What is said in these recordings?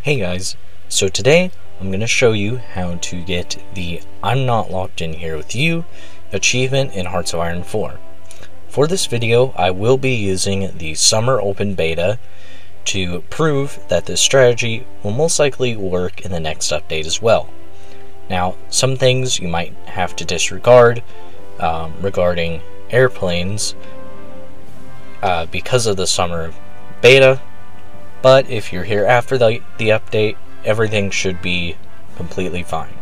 Hey guys, so today I'm going to show you how to get the I'm Not Locked In Here With You achievement in Hearts of Iron 4. For this video, I will be using the Summer Open Beta to prove that this strategy will most likely work in the next update as well. Now, some things you might have to disregard regarding airplanes because of the Summer Beta. But if you're here after the update, everything should be completely fine.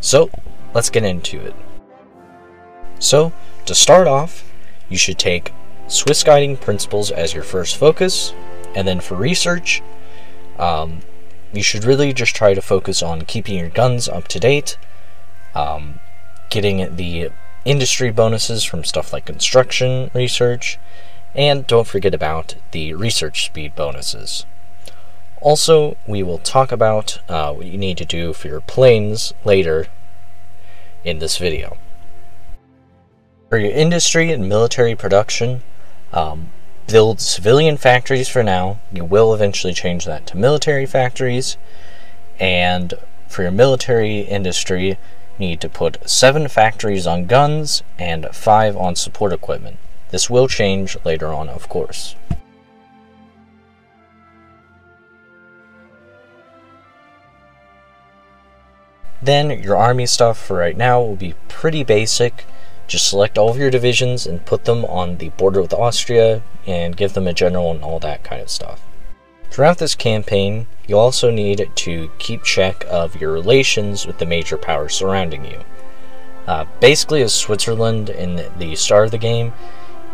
So let's get into it. So to start off, you should take Swiss Guiding Principles as your first focus, and then for research, you should really just try to focus on keeping your guns up to date, getting the industry bonuses from stuff like construction research, and don't forget about the research speed bonuses. Also, we will talk about what you need to do for your planes later in this video. For your industry and military production, build civilian factories for now. You will eventually change that to military factories. And for your military industry, you need to put 7 factories on guns and 5 on support equipment. This will change later on, of course. Then your army stuff for right now will be pretty basic. Just select all of your divisions and put them on the border with Austria and give them a general and all that kind of stuff. Throughout this campaign, you'll also need to keep check of your relations with the major powers surrounding you. Basically, as Switzerland in the start of the game,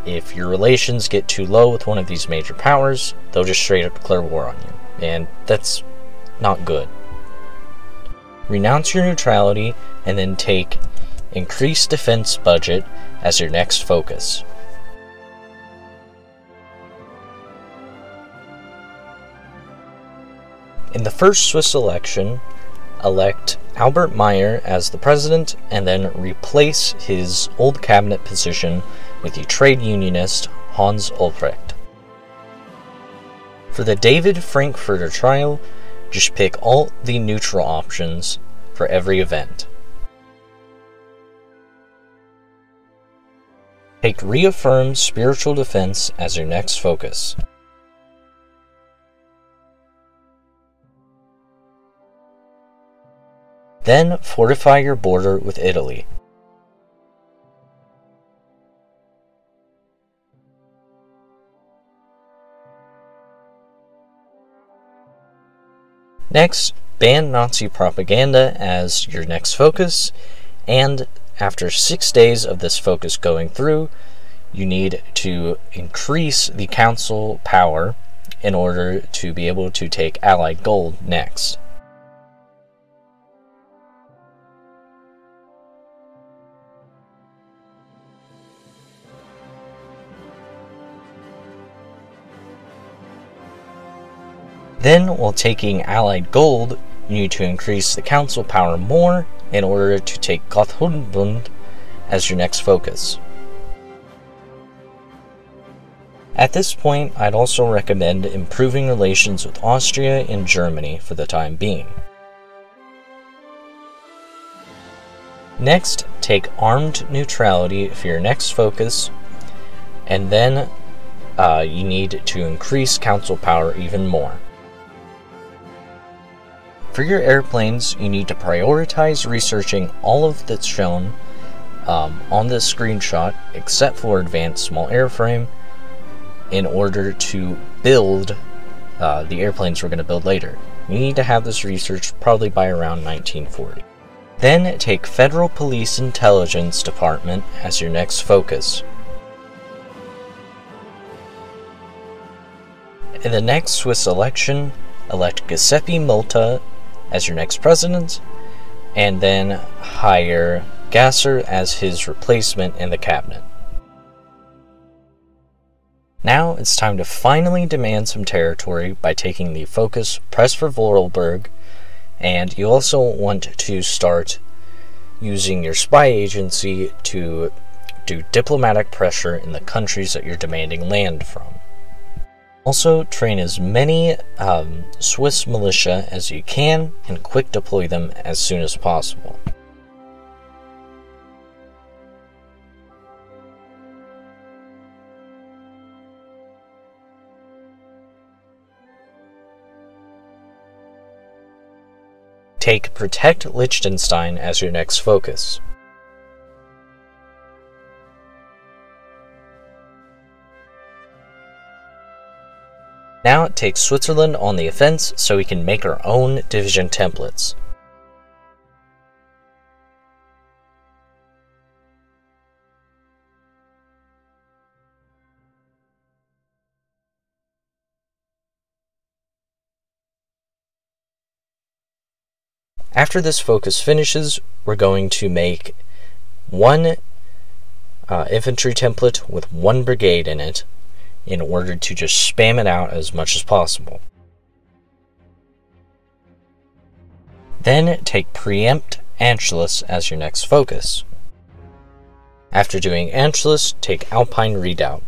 if your relations get too low with one of these major powers, they'll just straight up declare war on you, and that's not good. Renounce your neutrality and then take increased defense budget as your next focus. In the first Swiss election, elect Albert Meyer as the president and then replace his old cabinet position with the trade unionist Hans Ulbrecht. For the David Frankfurter trial, just pick all the neutral options for every event. Take Reaffirm Spiritual Defense as your next focus. Then fortify your border with Italy. Next, ban Nazi propaganda as your next focus, and after 6 days of this focus going through, you need to increase the council power in order to be able to take Allied Gold next. Then, while taking Allied Gold, you need to increase the council power more in order to take Gotthardbund as your next focus. At this point, I'd also recommend improving relations with Austria and Germany for the time being. Next, take Armed Neutrality for your next focus, and then you need to increase council power even more. For your airplanes, you need to prioritize researching all of that's shown on this screenshot, except for advanced small airframe, in order to build the airplanes we're going to build later. You need to have this research probably by around 1940. Then take Federal Police Intelligence Department as your next focus. In the next Swiss election, elect Giuseppe Motta as your next president, and then hire Gasser as his replacement in the cabinet. Now it's time to finally demand some territory by taking the focus press for Vorarlberg, and you also want to start using your spy agency to do diplomatic pressure in the countries that you're demanding land from. Also, train as many Swiss militia as you can and quick deploy them as soon as possible. Take Protect Liechtenstein as your next focus. Now it takes Switzerland on the offense so we can make our own division templates. After this focus finishes, we're going to make one infantry template with one brigade in it, in order to just spam it out as much as possible. Then take preempt Angelus as your next focus. After doing Angelus, take Alpine Redoubt.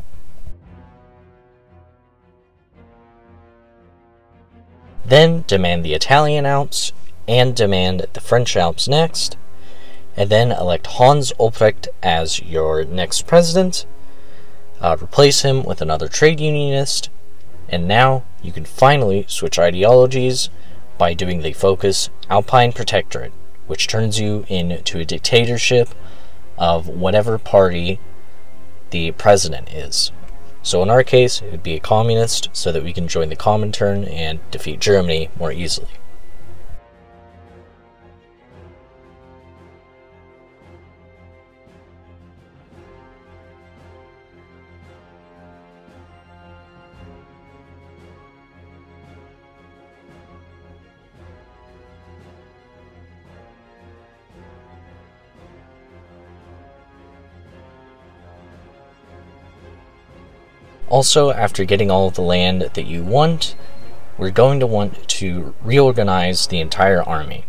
Then demand the Italian Alps, and demand the French Alps next, and then elect Hans Ulbrecht as your next president. Replace him with another trade unionist, and now you can finally switch ideologies by doing the focus Alpine Protectorate, which turns you into a dictatorship of whatever party the president is. So in our case, it would be a communist, so that we can join the Comintern and defeat Germany more easily. Also, after getting all of the land that you want, we're going to want to reorganize the entire army.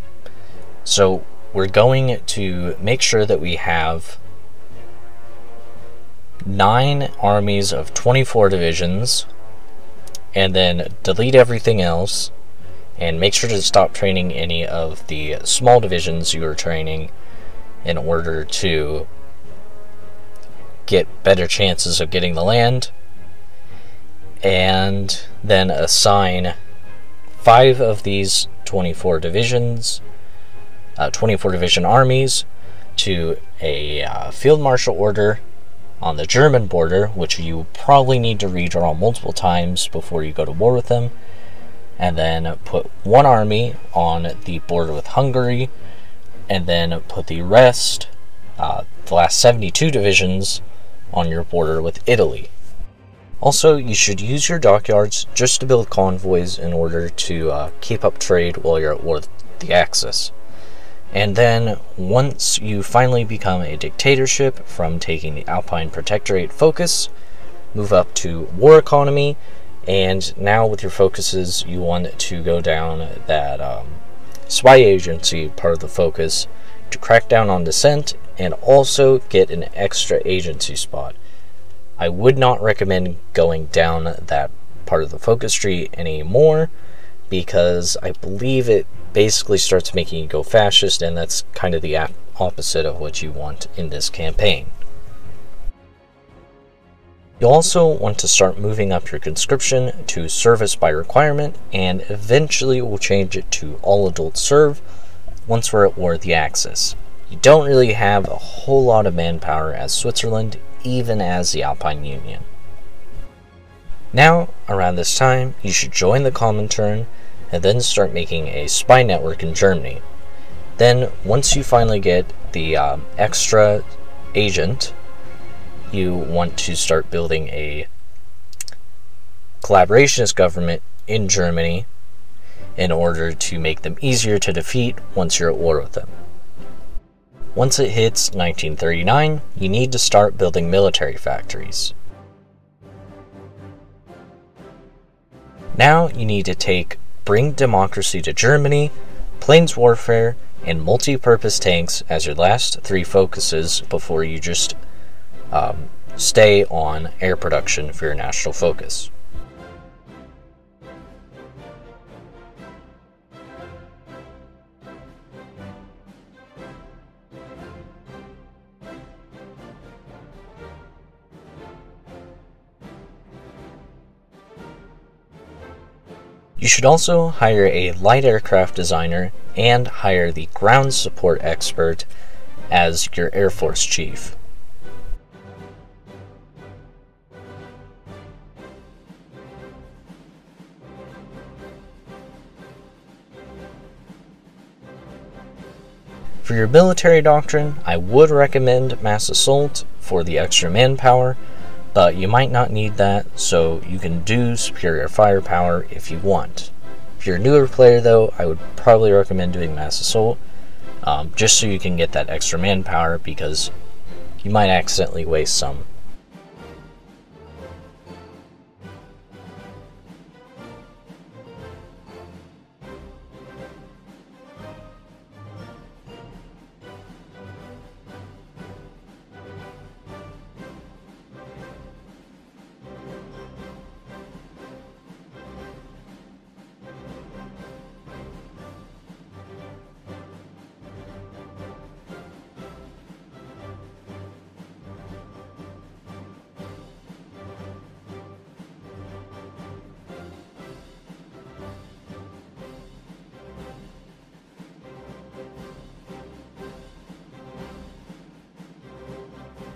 So we're going to make sure that we have 9 armies of 24 divisions, and then delete everything else, and make sure to stop training any of the small divisions you are training in order to get better chances of getting the land. And then assign 5 of these 24 division armies to a field marshal order on the German border, which you probably need to redraw multiple times before you go to war with them, and then put 1 army on the border with Hungary, and then put the rest, the last 72 divisions, on your border with Italy. Also, you should use your dockyards just to build convoys in order to keep up trade while you're at war with the Axis. And then, once you finally become a dictatorship from taking the Alpine Protectorate focus, move up to War Economy, and now with your focuses, you want to go down that spy agency part of the focus to crack down on dissent and also get an extra agency spot. I would not recommend going down that part of the focus tree anymore, because I believe it basically starts making you go fascist, and that's kind of the opposite of what you want in this campaign. You'll also want to start moving up your conscription to service by requirement, and eventually we'll change it to all adults serve once we're at war with the Axis. You don't really have a whole lot of manpower as Switzerland, even as the Alpine Union. Now, around this time, you should join the Comintern and then start making a spy network in Germany. Then, once you finally get the extra agent, you want to start building a collaborationist government in Germany in order to make them easier to defeat once you're at war with them. Once it hits 1939, you need to start building military factories. Now you need to take Bring Democracy to Germany, Planes Warfare, and Multipurpose Tanks as your last 3 focuses before you just stay on air production for your national focus. You should also hire a light aircraft designer and hire the ground support expert as your Air Force chief. For your military doctrine, I would recommend Mass Assault for the extra manpower, but you might not need that, so you can do superior firepower if you want. If you're a newer player though, I would probably recommend doing Mass Assault, just so you can get that extra manpower, because you might accidentally waste some.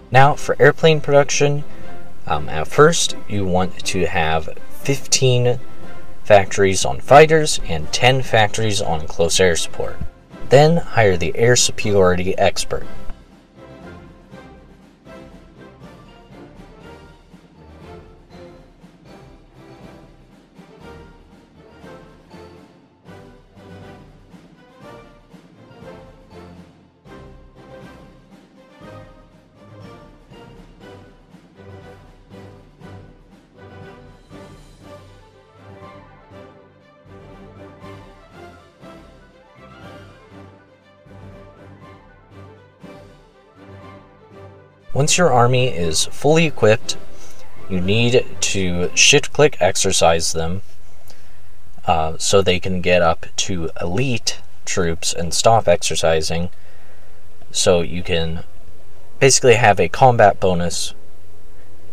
Now for airplane production, at first you want to have 15 factories on fighters and 10 factories on close air support. Then hire the air superiority expert. Once your army is fully equipped, you need to shift-click exercise them so they can get up to elite troops and stop exercising, so you can basically have a combat bonus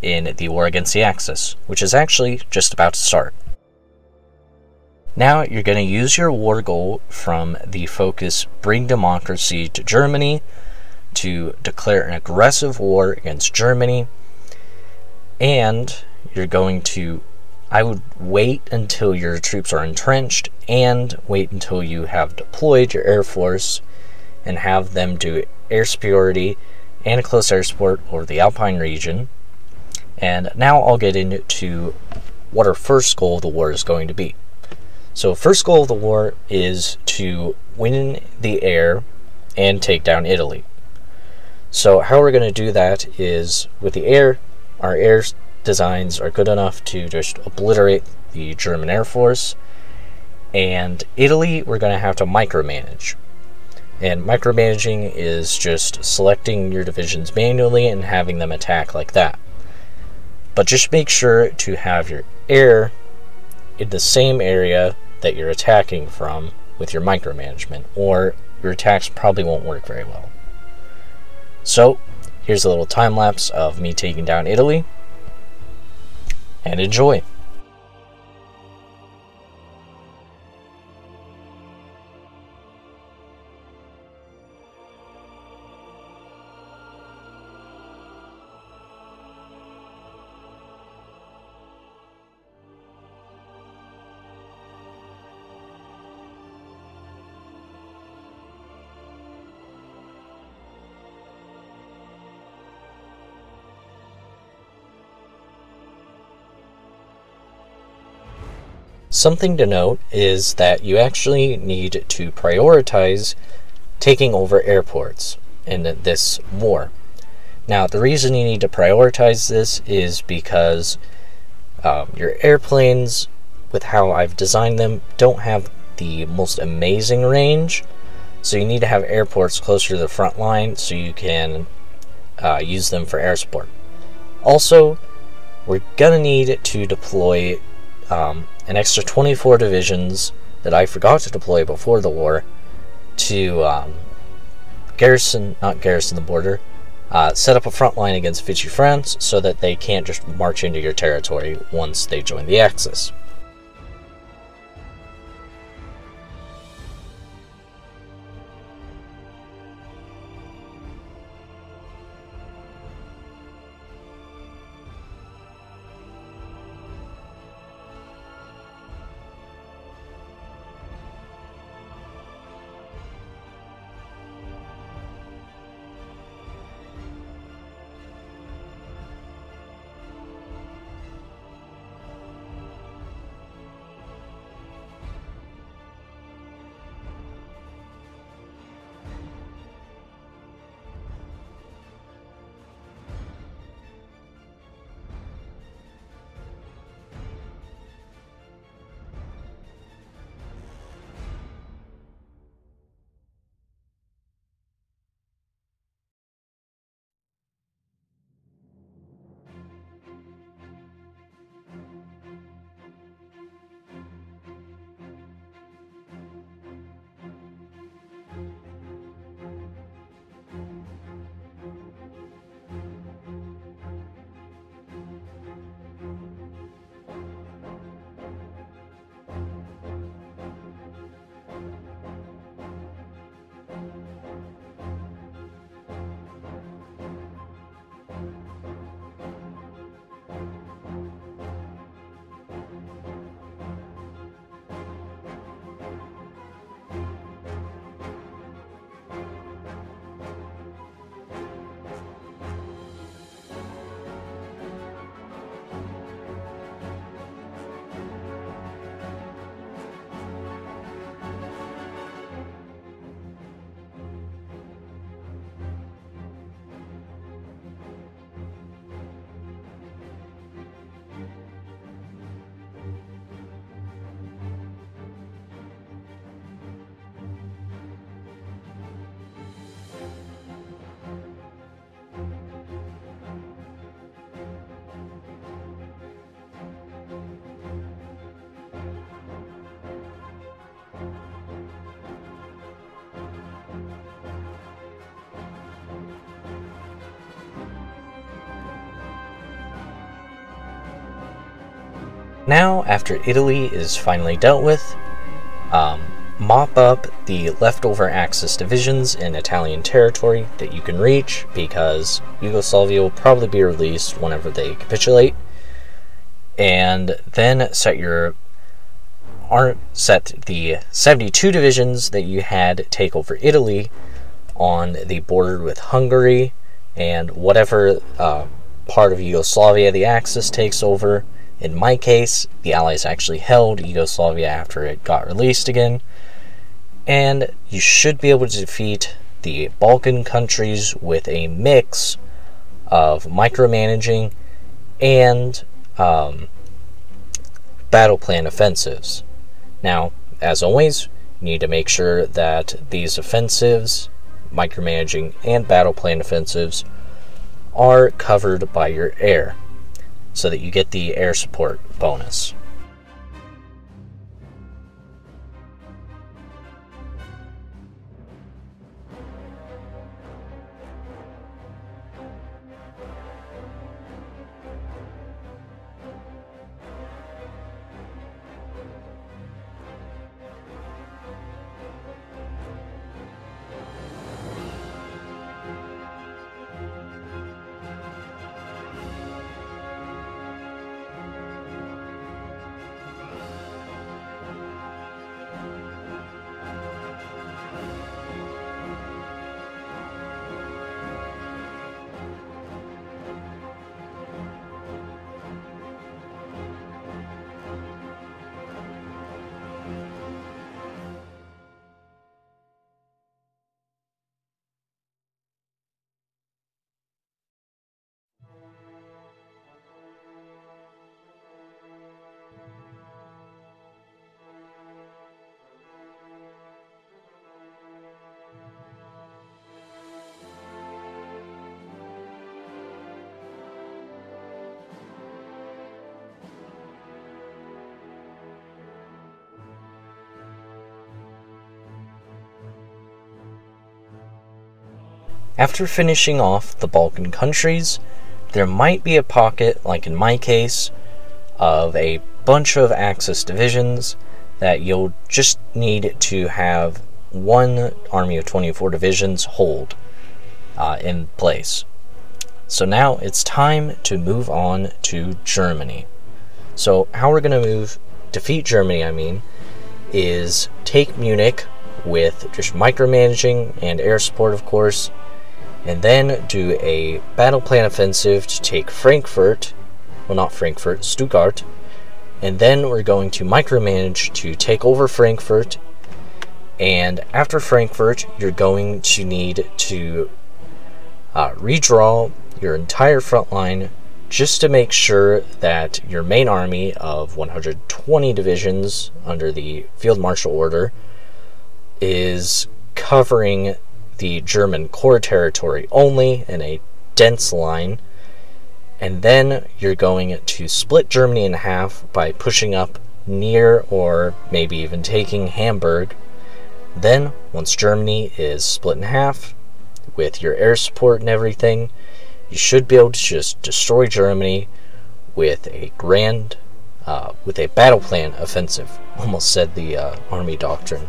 in the war against the Axis, which is actually just about to start. Now you're going to use your war goal from the focus Bring Democracy to Germany to declare an aggressive war against Germany, and you're going to, I would wait until your troops are entrenched and wait until you have deployed your air force and have them do air superiority and close air support over the Alpine region. And now I'll get into what our first goal of the war is going to be. So first goal of the war is to win the air and take down Italy. So how we're going to do that is with the air. Our air designs are good enough to just obliterate the German Air Force. And Italy, we're going to have to micromanage. And micromanaging is just selecting your divisions manually and having them attack like that. But just make sure to have your air in the same area that you're attacking from with your micromanagement, or your attacks probably won't work very well. So, here's a little time lapse of me taking down Italy, and enjoy. Something to note is that you actually need to prioritize taking over airports in this war. Now, the reason you need to prioritize this is because your airplanes, with how I've designed them, don't have the most amazing range. So you need to have airports closer to the front line so you can use them for air support. Also, we're gonna need to deploy an extra 24 divisions that I forgot to deploy before the war to not garrison the border, set up a front line against Vichy France so that they can't just march into your territory once they join the Axis. Now, after Italy is finally dealt with, mop up the leftover Axis divisions in Italian territory that you can reach, because Yugoslavia will probably be released whenever they capitulate, and then set the 72 divisions that you had take over Italy on the border with Hungary, and whatever part of Yugoslavia the Axis takes over. In my case, the Allies actually held Yugoslavia after it got released again, and you should be able to defeat the Balkan countries with a mix of micromanaging and battle plan offensives. Now, as always, you need to make sure that these offensives, micromanaging and battle plan offensives, are covered by your air, so that you get the air support bonus. After finishing off the Balkan countries, there might be a pocket, like in my case, of a bunch of Axis divisions that you'll just need to have one army of 24 divisions hold in place. So now it's time to move on to Germany. So how we're going to defeat Germany, is take Munich with just micromanaging and air support, of course, and then do a battle plan offensive to take Stuttgart, and then we're going to micromanage to take over Frankfurt, and after Frankfurt you're going to need to redraw your entire front line just to make sure that your main army of 120 divisions under the Field Marshal Order is covering the German core territory only in a dense line, and then you're going to split Germany in half by pushing up near or maybe even taking Hamburg. Then, once Germany is split in half, with your air support and everything, you should be able to just destroy Germany with a battle plan offensive. Almost said the army doctrine.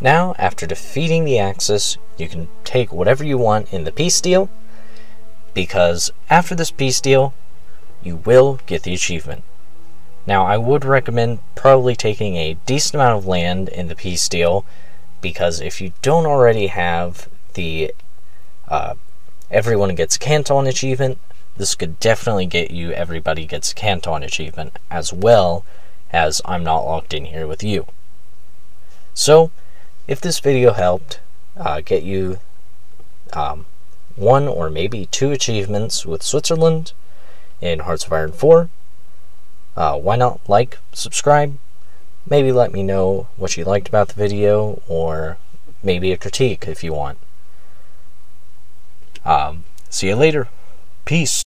Now, after defeating the Axis, you can take whatever you want in the peace deal, because after this peace deal, you will get the achievement. Now, I would recommend probably taking a decent amount of land in the peace deal, because if you don't already have the everyone gets Canton achievement, this could definitely get you everybody gets Canton achievement, as well as I'm not locked in here with you. So, if this video helped get you one or maybe two achievements with Switzerland in Hearts of Iron 4, why not like, subscribe, maybe let me know what you liked about the video, or maybe a critique if you want. See you later. Peace.